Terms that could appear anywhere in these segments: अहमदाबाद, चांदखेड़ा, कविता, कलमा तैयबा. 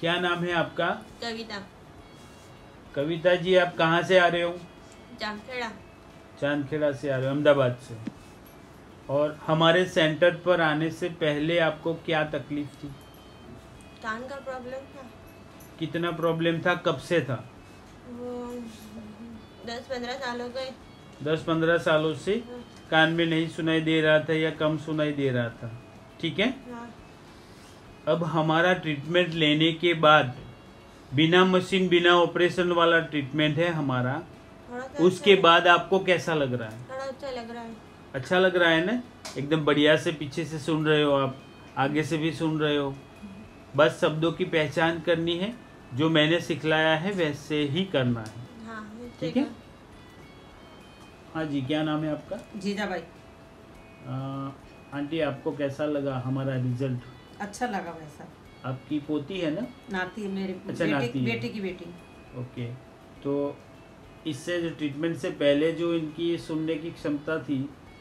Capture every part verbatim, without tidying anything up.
क्या नाम है आपका? कविता। कविता जी, आप कहाँ से आ रहे हो? चांदखेड़ा। चांदखेड़ा से आ रहे हो, अहमदाबाद से। और हमारे सेंटर पर आने से पहले आपको क्या तकलीफ थी? कान का प्रॉब्लम था। कितना प्रॉब्लम था? कब से था? वो दस पंद्रह सालों का। दस पंद्रह सालों से कान में नहीं सुनाई दे रहा था या कम सुनाई दे रहा था, ठीक है। अब हमारा ट्रीटमेंट लेने के बाद, बिना मशीन बिना ऑपरेशन वाला ट्रीटमेंट है हमारा, उसके बाद आपको कैसा लग रहा है? थोड़ा अच्छा लग रहा है। अच्छा लग रहा है ना, एकदम बढ़िया से। पीछे से सुन रहे हो आप, आगे से भी सुन रहे हो। बस शब्दों की पहचान करनी है, जो मैंने सिखलाया है वैसे ही करना है, ठीक है। हाँ जी, क्या नाम है आपका? जीजा भाई। आंटी, आपको कैसा लगा हमारा रिजल्ट? अच्छा लगा भाई साहब। आपकी पोती है ना? नाती है मेरी। अच्छा, नाती है। बेटी की बेटी। ओके, तो इससे जो ट्रीटमेंट से पहले जो इनकी सुनने की क्षमता थी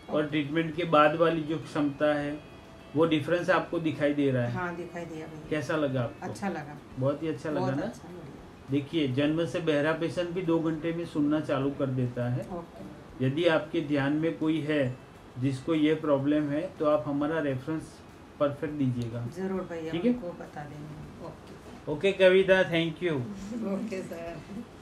और ट्रीटमेंट के बाद वाली जो क्षमता है, वो डिफरेंस आपको दिखाई दे रहा है? हाँ, दिखाई दिया भाई। कैसा लगा आपको? अच्छा लगा, बहुत ही अच्छा लगा ना। देखिए, जन्म से बहरा पेशेंट भी दो घंटे में सुनना चालू कर देता है। यदि आपके ध्यान में कोई है जिसको ये प्रॉब्लम है, तो आप हमारा रेफरेंस परफेक्ट दीजिएगा। जरूर भैया, ठीक है, बता देंगे। Okay, okay कविता, thank you. Okay sir.